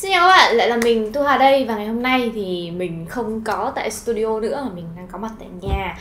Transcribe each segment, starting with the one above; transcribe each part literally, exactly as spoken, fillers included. Xin chào các bạn, lại là mình Thu Hà đây. Và ngày hôm nay thì mình không có tại studio nữa mà mình đang có mặt tại nhà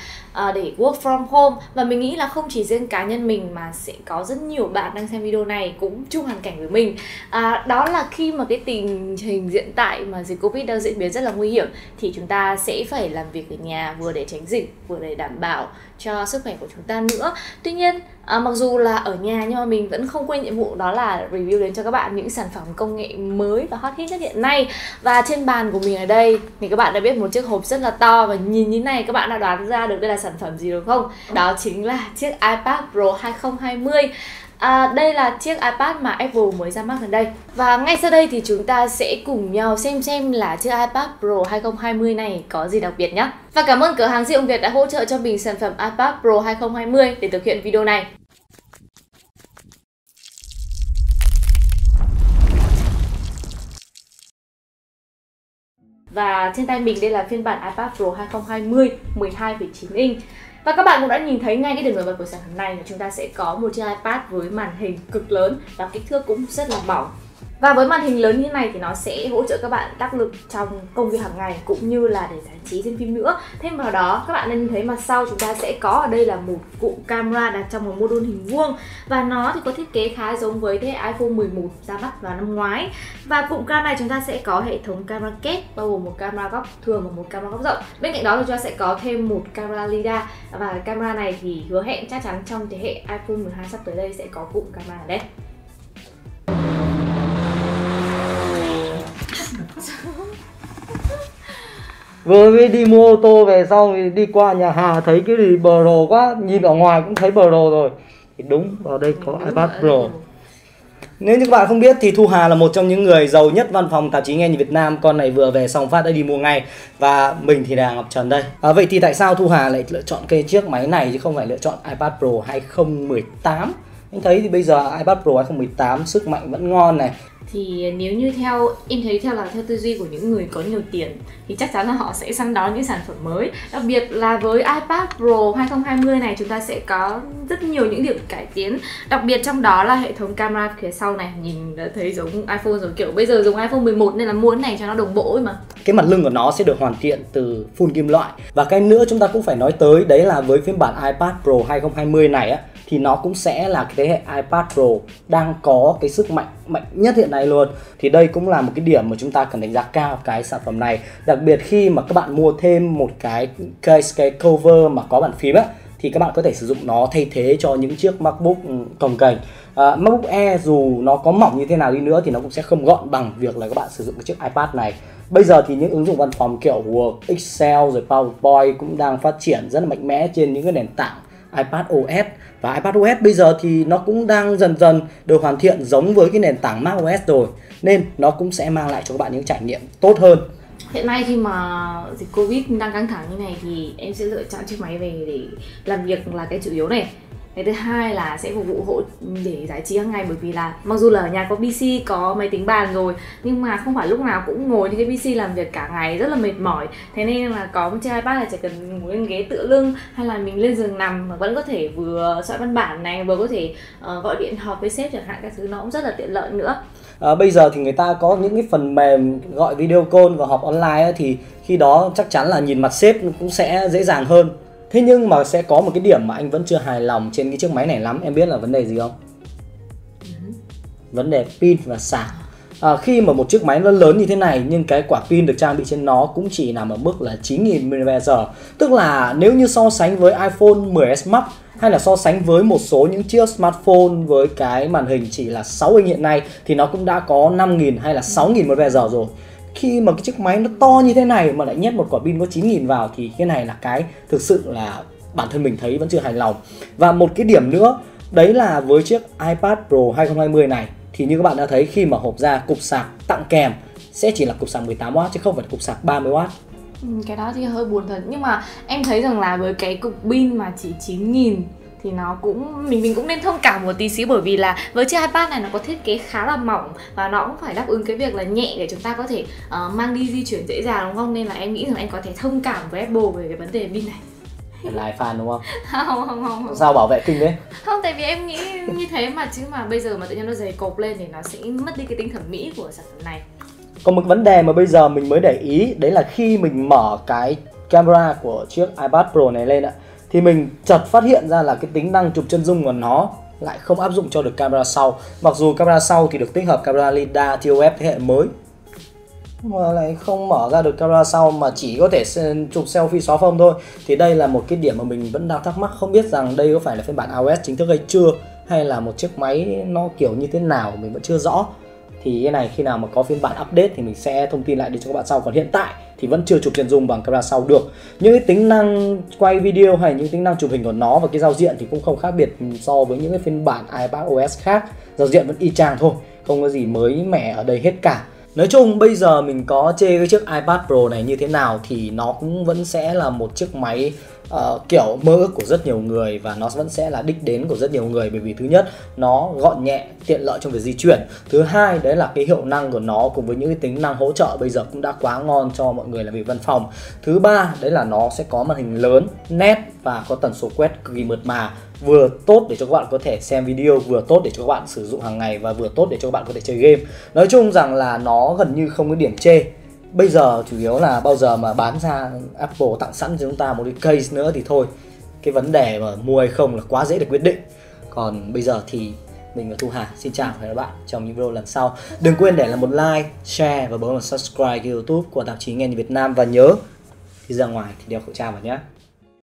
để work from home. Và mình nghĩ là không chỉ riêng cá nhân mình mà sẽ có rất nhiều bạn đang xem video này cũng chung hoàn cảnh với mình. à, Đó là khi mà cái tình hình hiện tại mà dịch Covid đang diễn biến rất là nguy hiểm thì chúng ta sẽ phải làm việc ở nhà vừa để tránh dịch, vừa để đảm bảo cho sức khỏe của chúng ta nữa. Tuy nhiên à, mặc dù là ở nhà nhưng mà mình vẫn không quên nhiệm vụ đó là review đến cho các bạn những sản phẩm công nghệ mới và hot hit nhất hiện nay. Và trên bàn của mình ở đây thì các bạn đã biết một chiếc hộp rất là to, và nhìn như này các bạn đã đoán ra được đây là sản phẩm gì đúng không? Đó chính là chiếc iPad Pro hai không hai không. À, đây là chiếc iPad mà Apple mới ra mắt gần đây. Và ngay sau đây thì chúng ta sẽ cùng nhau xem xem là chiếc iPad Pro hai không hai không này có gì đặc biệt nhé. Và cảm ơn cửa hàng DIDONGVIET đã hỗ trợ cho mình sản phẩm iPad Pro hai không hai không để thực hiện video này. Và trên tay mình đây là phiên bản iPad Pro hai không hai không mười hai phẩy chín inch. Và các bạn cũng đã nhìn thấy ngay cái điểm nổi bật của sản phẩm này là chúng ta sẽ có một chiếc iPad với màn hình cực lớn và kích thước cũng rất là mỏng. Và với màn hình lớn như này thì nó sẽ hỗ trợ các bạn đắc lực trong công việc hàng ngày cũng như là để giải trí xem phim nữa. Thêm vào đó các bạn nên thấy mặt sau chúng ta sẽ có ở đây là một cụm camera đặt trong một mô đun hình vuông. Và nó thì có thiết kế khá giống với thế iPhone mười một ra mắt vào năm ngoái. Và cụm camera này chúng ta sẽ có hệ thống camera kép bao gồm một camera góc thường và một camera góc rộng. Bên cạnh đó thì chúng ta sẽ có thêm một camera lidar. Và cái camera này thì hứa hẹn chắc chắn trong thế hệ iPhone mười hai sắp tới đây sẽ có cụm camera ở đây. Vừa mới đi mua ô tô về xong thì đi qua nhà Hà thấy cái gì bờ rồ quá, nhìn ở ngoài cũng thấy bờ rồ rồi. Thì đúng, vào đây có đúng iPad Pro. Nếu như các bạn không biết thì Thu Hà là một trong những người giàu nhất văn phòng Tạp Chí Nghe Nhìn Việt Nam. Con này vừa về xong phát đã đi mua ngay. Và mình thì là Ngọc Trần đây. à, Vậy thì tại sao Thu Hà lại lựa chọn cái chiếc máy này chứ không phải lựa chọn iPad Pro hai không một tám? Anh thấy thì bây giờ iPad Pro hai không một tám sức mạnh vẫn ngon này. Thì nếu như theo em thấy theo là theo tư duy của những người có nhiều tiền thì chắc chắn là họ sẽ săn đón những sản phẩm mới. Đặc biệt là với iPad Pro hai không hai không này chúng ta sẽ có rất nhiều những điểm cải tiến. Đặc biệt trong đó là hệ thống camera phía sau này, nhìn đã thấy giống iPhone rồi, kiểu bây giờ dùng iPhone mười một nên là muốn này cho nó đồng bộ ấy mà. Cái mặt lưng của nó sẽ được hoàn thiện từ full kim loại. Và cái nữa chúng ta cũng phải nói tới đấy là với phiên bản iPad Pro hai không hai không này á, thì nó cũng sẽ là cái thế hệ iPad Pro đang có cái sức mạnh mạnh nhất hiện nay luôn. Thì đây cũng là một cái điểm mà chúng ta cần đánh giá cao cái sản phẩm này. Đặc biệt khi mà các bạn mua thêm một cái case, cái cover mà có bàn phím á, thì các bạn có thể sử dụng nó thay thế cho những chiếc MacBook cồng kềnh. uh, MacBook Air dù nó có mỏng như thế nào đi nữa thì nó cũng sẽ không gọn bằng việc là các bạn sử dụng cái chiếc iPad này. Bây giờ thì những ứng dụng văn phòng kiểu Word, Excel rồi PowerPoint cũng đang phát triển rất là mạnh mẽ trên những cái nền tảng iPadOS. Và iPadOS bây giờ thì nó cũng đang dần dần được hoàn thiện giống với cái nền tảng macOS rồi, nên nó cũng sẽ mang lại cho các bạn những trải nghiệm tốt hơn. Hiện nay khi mà dịch Covid đang căng thẳng như này thì em sẽ lựa chọn chiếc máy về để làm việc là cái chủ yếu này. Cái thứ hai là sẽ phục vụ hộ để giải trí hàng ngày, bởi vì là mặc dù là ở nhà có pê xê, có máy tính bàn rồi nhưng mà không phải lúc nào cũng ngồi trên cái pê xê làm việc cả ngày, rất là mệt mỏi. Thế nên là có một chiếc iPad là chỉ cần ngồi lên ghế tựa lưng hay là mình lên giường nằm mà vẫn có thể vừa soạn văn bản này, vừa có thể uh, gọi điện họp với sếp chẳng hạn, các thứ nó cũng rất là tiện lợi nữa. À, bây giờ thì người ta có những cái phần mềm gọi video call và họp online ấy, thì khi đó chắc chắn là nhìn mặt sếp cũng sẽ dễ dàng hơn. Thế nhưng mà sẽ có một cái điểm mà anh vẫn chưa hài lòng trên cái chiếc máy này lắm. Em biết là vấn đề gì không? Ừ. Vấn đề pin và sạc. à, Khi mà một chiếc máy nó lớn như thế này nhưng cái quả pin được trang bị trên nó cũng chỉ nằm ở mức là chín nghìn mAh. Tức là nếu như so sánh với iPhone mười S Max hay là so sánh với một số những chiếc smartphone với cái màn hình chỉ là sáu inch hiện nay thì nó cũng đã có năm nghìn hay là sáu nghìn mAh rồi. Khi mà cái chiếc máy nó to như thế này mà lại nhét một quả pin có chín nghìn vào thì cái này là cái thực sự là bản thân mình thấy vẫn chưa hài lòng. Và một cái điểm nữa đấy là với chiếc iPad Pro hai không hai không này thì như các bạn đã thấy khi mà hộp ra cục sạc tặng kèm sẽ chỉ là cục sạc mười tám oát chứ không phải cục sạc ba mươi oát. Cái đó thì hơi buồn thật, nhưng mà em thấy rằng là với cái cục pin mà chỉ chín nghìn thì nó cũng mình mình cũng nên thông cảm một tí xíu, bởi vì là với chiếc iPad này nó có thiết kế khá là mỏng và nó cũng phải đáp ứng cái việc là nhẹ để chúng ta có thể uh, mang đi di chuyển dễ dàng đúng không, nên là em nghĩ rằng em có thể thông cảm với Apple về cái vấn đề pin này. Lại fan đúng không? Không, không, không, không. Sao bảo vệ kinh đấy? Không, tại vì em nghĩ như thế mà, chứ mà bây giờ mà tự nhiên nó dày cộp lên thì nó sẽ mất đi cái tính thẩm mỹ của sản phẩm này. Còn một vấn đề mà bây giờ mình mới để ý, đấy là khi mình mở cái camera của chiếc iPad Pro này lên ạ, thì mình chợt phát hiện ra là cái tính năng chụp chân dung của nó lại không áp dụng cho được camera sau. Mặc dù camera sau thì được tích hợp camera lidar tê o ép thế hệ mới, mà lại không mở ra được camera sau mà chỉ có thể chụp selfie xóa phông thôi. Thì đây là một cái điểm mà mình vẫn đang thắc mắc, không biết rằng đây có phải là phiên bản iOS chính thức hay chưa, hay là một chiếc máy nó kiểu như thế nào mình vẫn chưa rõ. Thì cái này khi nào mà có phiên bản update thì mình sẽ thông tin lại để cho các bạn sau. Còn hiện tại thì vẫn chưa chụp chân dung bằng camera sau được. Những cái tính năng quay video hay những tính năng chụp hình của nó và cái giao diện thì cũng không khác biệt so với những cái phiên bản iPadOS khác. Giao diện vẫn y chang thôi, không có gì mới mẻ ở đây hết cả. Nói chung bây giờ mình có chê cái chiếc iPad Pro này như thế nào thì nó cũng vẫn sẽ là một chiếc máy uh, kiểu mơ ước của rất nhiều người, và nó vẫn sẽ là đích đến của rất nhiều người. Bởi vì thứ nhất, nó gọn nhẹ, tiện lợi trong việc di chuyển. Thứ hai, đấy là cái hiệu năng của nó cùng với những cái tính năng hỗ trợ bây giờ cũng đã quá ngon cho mọi người làm việc văn phòng. Thứ ba, đấy là nó sẽ có màn hình lớn, nét và có tần số quét cực kỳ mượt mà, vừa tốt để cho các bạn có thể xem video, vừa tốt để cho các bạn sử dụng hàng ngày, và vừa tốt để cho các bạn có thể chơi game. Nói chung rằng là nó gần như không có điểm chê. Bây giờ chủ yếu là bao giờ mà bán ra Apple tặng sẵn cho chúng ta một cái case nữa thì thôi, cái vấn đề mà mua hay không là quá dễ để quyết định. Còn bây giờ thì mình và Thu Hà xin chào và hẹn gặp lại các bạn trong những video lần sau. Đừng quên để lại một like, share và bấm vào subscribe YouTube của Tạp Chí Nghe Nhìn Việt Nam, và nhớ khi ra ngoài thì đeo khẩu trang vào nhé.